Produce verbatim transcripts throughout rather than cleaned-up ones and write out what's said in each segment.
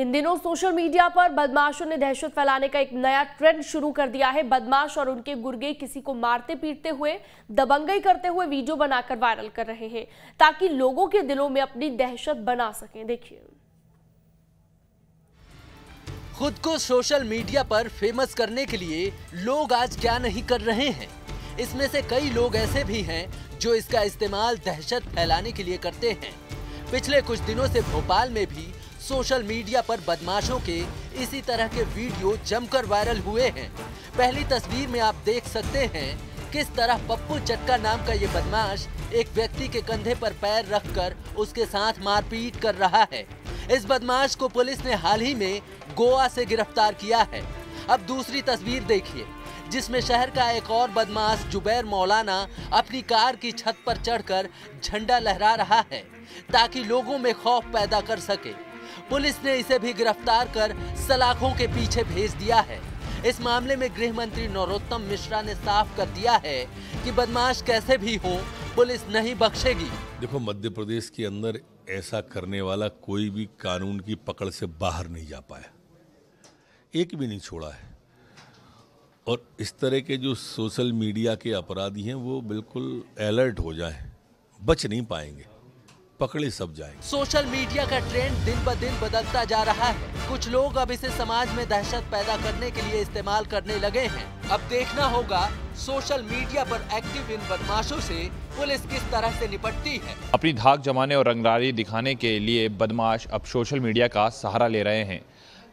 इन दिनों social media पर बदमाशों ने दहशत फैलाने का एक नया ट्रेंड शुरू कर दिया है। बदमाश और उनके गुर्गे किसी को मारते पीटते हुए, दबंगई करते हुए वीडियो बनाकर वायरल कर रहे हैं ताकि लोगों के दिलों में अपनी दहशत बना सकें। देखिए। खुद को सोशल मीडिया पर फेमस करने के लिए लोग आज क्या नहीं कर रहे हैं। इसमें से कई लोग ऐसे भी हैं जो इसका इस्तेमाल दहशत फैलाने के लिए करते हैं। पिछले कुछ दिनों से भोपाल में भी सोशल मीडिया पर बदमाशों के इसी तरह के वीडियो जमकर वायरल हुए हैं। पहली तस्वीर में आप देख सकते हैं किस तरह पप्पू चटका नाम का ये बदमाश एक व्यक्ति के कंधे पर पैर रखकर उसके साथ मारपीट कर रहा है। इस बदमाश को पुलिस ने हाल ही में गोवा से गिरफ्तार किया है। अब दूसरी तस्वीर देखिए, जिसमें शहर का एक और बदमाश जुबैर मौलाना अपनी कार की छत पर चढ़कर झंडा लहरा रहा है ताकि लोगों में खौफ पैदा कर सके। पुलिस ने इसे भी गिरफ्तार कर सलाखों के पीछे भेज दिया है। इस मामले में गृह मंत्री नरोत्तम मिश्रा ने साफ कर दिया है कि बदमाश कैसे भी हो, पुलिस नहीं बख्शेगी। देखो, मध्य प्रदेश के अंदर ऐसा करने वाला कोई भी कानून की पकड़ से बाहर नहीं जा पाया, एक भी नहीं छोड़ा है। और इस तरह के जो सोशल मीडिया के अपराधी हैं वो बिल्कुल अलर्ट हो जाएं, बच नहीं पाएंगे, पकड़े सब जाएंगे। सोशल मीडिया का ट्रेंड दिन ब दिन बदलता जा रहा है। कुछ लोग अब इसे समाज में दहशत पैदा करने के लिए इस्तेमाल करने लगे हैं। अब देखना होगा सोशल मीडिया पर एक्टिव इन बदमाशों से पुलिस किस तरह से निपटती है। अपनी धाक जमाने और रंगदारी दिखाने के लिए बदमाश अब सोशल मीडिया का सहारा ले रहे हैं।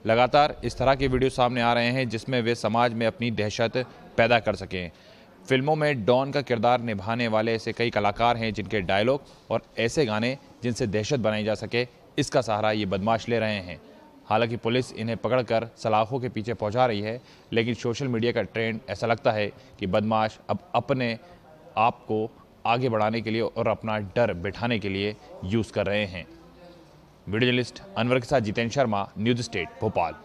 लगातार इस तरह के वीडियो सामने आ रहे हैं जिसमें वे समाज में अपनी दहशत पैदा कर सकें। फिल्मों में डॉन का किरदार निभाने वाले ऐसे कई कलाकार हैं जिनके डायलॉग और ऐसे गाने जिनसे दहशत बनाई जा सके, इसका सहारा ये बदमाश ले रहे हैं। हालांकि पुलिस इन्हें पकड़कर सलाखों के पीछे पहुंचा रही है, लेकिन सोशल मीडिया का ट्रेंड ऐसा लगता है कि बदमाश अब अपने आप को आगे बढ़ाने के लिए और अपना डर बिठाने के लिए यूज़ कर रहे हैं। वीडियो जर्नलिस्ट अनवर के साथ जितेंद्र शर्मा, न्यूजस्टेट, भोपाल।